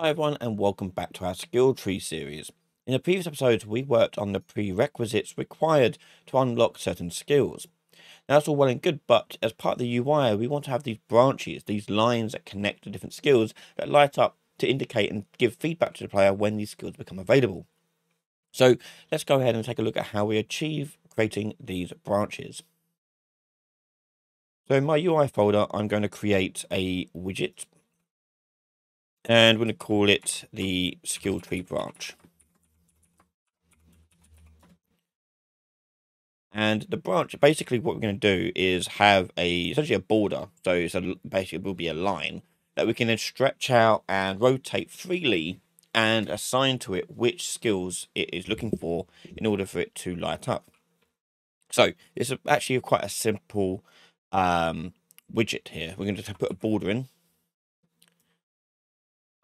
Hi everyone and welcome back to our Skill Tree series. In the previous episodes we worked on the prerequisites required to unlock certain skills. Now that's all well and good, but as part of the UI we want to have these branches, these lines that connect to different skills that light up to indicate and give feedback to the player when these skills become available. So let's go ahead and take a look at how we achieve creating these branches. So in my UI folder I'm going to create a widget. And we're going to call it the Skill Tree branch. And the branch, basically what we're going to do is have essentially a border. So basically it will be a line that we can then stretch out and rotate freely and assign to it which skills it is looking for in order for it to light up. So it's actually quite a simple widget here. We're going to put a border in.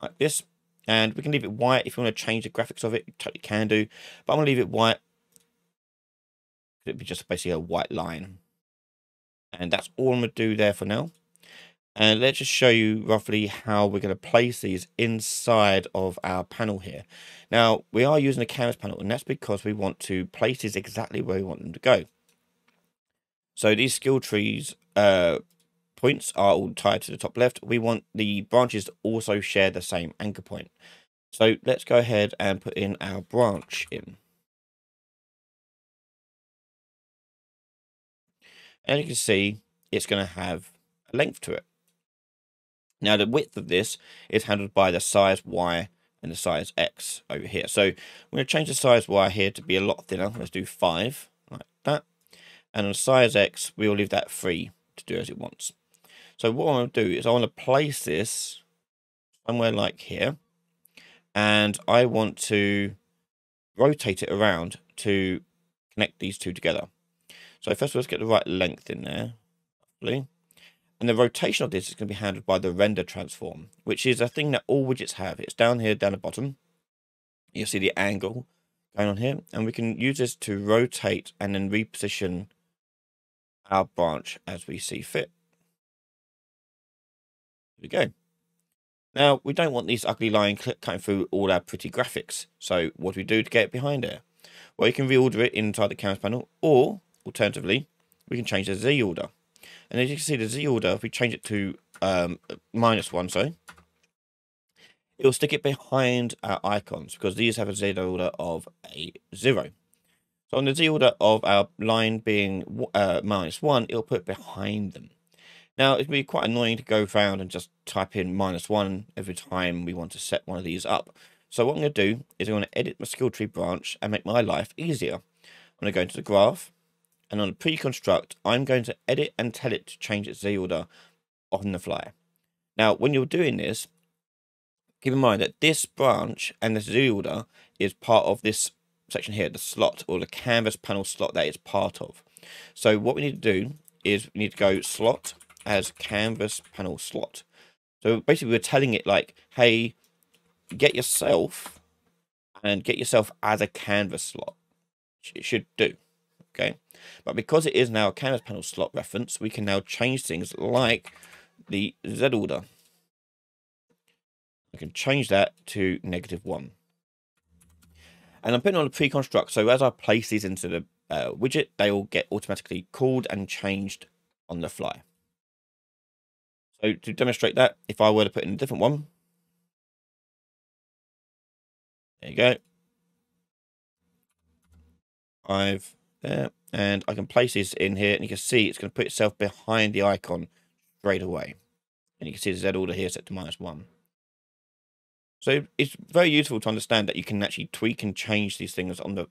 Like this, and we can leave it white. If you want to change the graphics of it, you totally can do, but I'm gonna leave it white. It'd be just basically a white line, and that's all I'm gonna do there for now. And let's just show you roughly how we're gonna place these inside of our panel here. Now we are using the Canvas panel, and that's because we want to place these exactly where we want them to go. So these skill trees points are all tied to the top left. We want the branches to also share the same anchor point. So let's go ahead and put in our branch in. As you can see, it's going to have a length to it. Now the width of this is handled by the size Y and the size X over here. So we're going to change the size Y here to be a lot thinner. Let's do 5 like that. And on size X, we will leave that free to do as it wants. So what I want to do is I want to place this somewhere like here, and I want to rotate it around to connect these two together. So first of all, let's get the right length in there. And the rotation of this is going to be handled by the render transform, which is a thing that all widgets have. It's down here, down the bottom. You'll see the angle going on here, and we can use this to rotate and then reposition our branch as we see fit. There we go. Now we don't want these ugly lines cutting through all our pretty graphics. So what do we do to get it behind there? Well, you can reorder it inside the canvas panel, or alternatively, we can change the Z order. And as you can see, the Z order, if we change it to -1, so it will stick it behind our icons because these have a Z order of a 0. So on the Z order of our line being -1, it'll put it behind them. Now, it'd be quite annoying to go around and just type in -1 every time we want to set one of these up. So what I'm going to do is I'm going to edit my skill tree branch and make my life easier. I'm going to go into the graph, and on the pre-construct, I'm going to edit and tell it to change its Z order on the fly. Now, when you're doing this, keep in mind that this branch and this Z order is part of this section here, the slot or the canvas panel slot that it's part of. So what we need to do is we need to go slot as canvas panel slot. So basically we're telling it like, hey, get yourself as a canvas slot, which it should do. Okay, but because it is now a canvas panel slot reference, we can now change things like the Z order. I can change that to -1. And I'm putting on a pre-construct, so as I place these into the widget, they will get automatically called and changed on the fly. So to demonstrate that, if I were to put in a different one, there you go, 5 there, and I can place this in here, and you can see it's going to put itself behind the icon straight away. And you can see the Z order here set to -1. So it's very useful to understand that you can actually tweak and change these things on the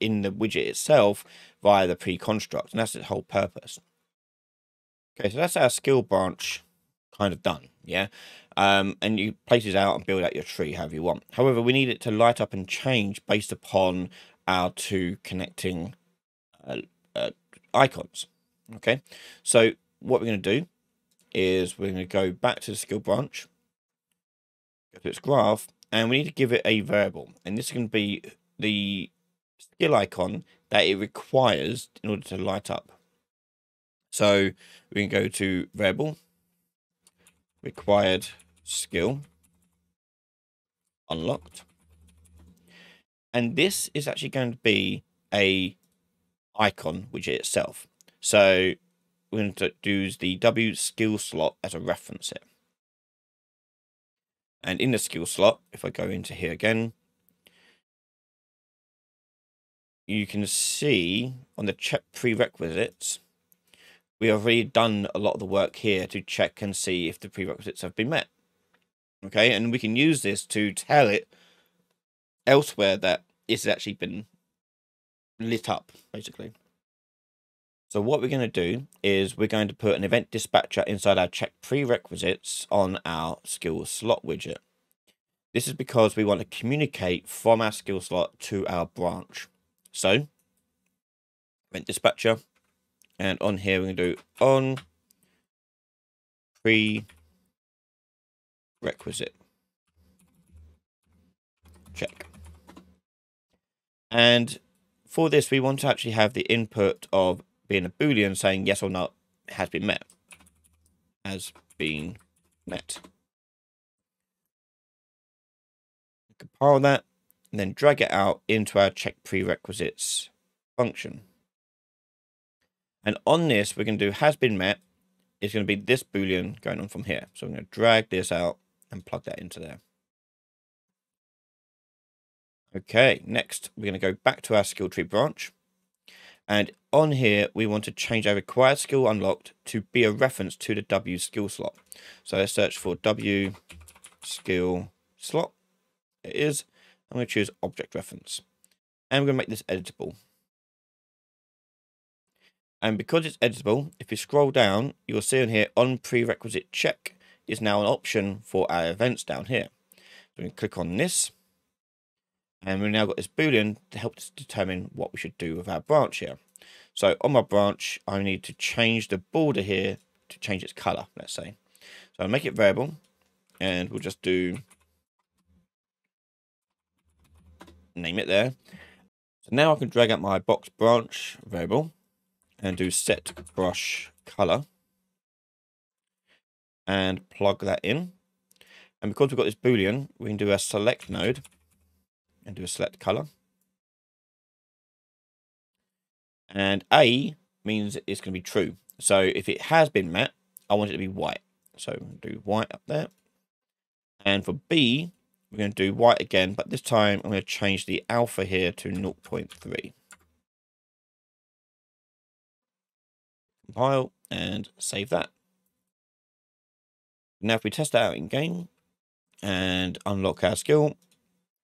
in the widget itself via the pre-construct, and that's its whole purpose. Okay, so that's our skill branch kind of done, yeah? And you place it out and build out your tree however you want. However, we need it to light up and change based upon our two connecting icons, okay? So what we're going to do is we're going to go back to the skill branch, to its graph, and we need to give it a variable, and this can be the skill icon that it requires in order to light up. So we can go to variable required skill, unlocked. And this is actually going to be a icon widget itself. So we're going to use the W skill slot as a reference here. And in the skill slot, if I go into here again, you can see on the check prerequisites, we have already done a lot of the work here to check and see if the prerequisites have been met. Okay, and we can use this to tell it elsewhere that it's actually been lit up, basically. So what we're going to do is we're going to put an event dispatcher inside our check prerequisites on our skill slot widget. This is because we want to communicate from our skill slot to our branch. So event dispatcher, and on here we're going to do on prerequisite check. And for this, we want to actually have the input of being a Boolean saying yes or no has been met. Has been met. Compile that and then drag it out into our check prerequisites function. And on this, we're going to do has been met. It's going to be this Boolean going on from here. So I'm going to drag this out and plug that into there. Okay, next we're going to go back to our skill tree branch. And on here, we want to change our required skill unlocked to be a reference to the W skill slot. So let's search for W skill slot. It is. I'm going to choose object reference. And we're going to make this editable. And because it's editable, if you scroll down, you'll see on here on prerequisite check is now an option for our events down here. So we can click on this. And we've now got this Boolean to help us determine what we should do with our branch here. So on my branch, I need to change the border here to change its color, let's say. So I'll make it variable and we'll just do name it there. So now I can drag out my box branch variable and do set brush color and plug that in. And because we've got this Boolean, we can do a select node and do a select color. And A means it's going to be true. So if it has been met, I want it to be white. So do white up there. And for B, we're going to do white again, but this time I'm going to change the alpha here to 0.3. Compile and save that. Now if we test that out in game and unlock our skill,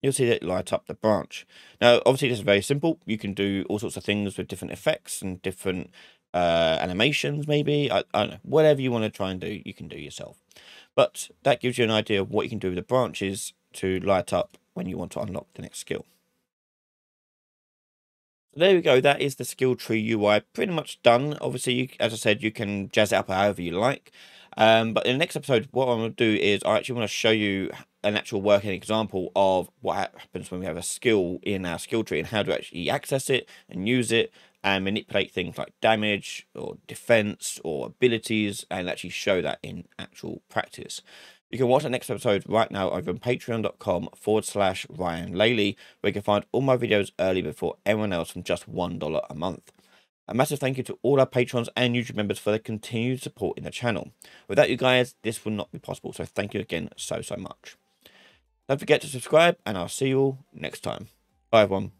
you'll see that it light up the branch. Now, obviously this is very simple. You can do all sorts of things with different effects and different animations, maybe. I don't know, whatever you want to try and do, you can do yourself. But that gives you an idea of what you can do with the branches to light up when you want to unlock the next skill. So there we go, that is the skill tree UI pretty much done. Obviously, as I said, you can jazz it up however you like. But in the next episode, what I'm going to do is I actually want to show you an actual working example of what happens when we have a skill in our skill tree and how to actually access it and use it and manipulate things like damage or defense or abilities and actually show that in actual practice. You can watch the next episode right now over on patreon.com/Ryan Laley, where you can find all my videos early before anyone else from just $1 a month. A massive thank you to all our patrons and YouTube members for their continued support in the channel. Without you guys, this would not be possible, so thank you again so much. Don't forget to subscribe, and I'll see you all next time. Bye, everyone.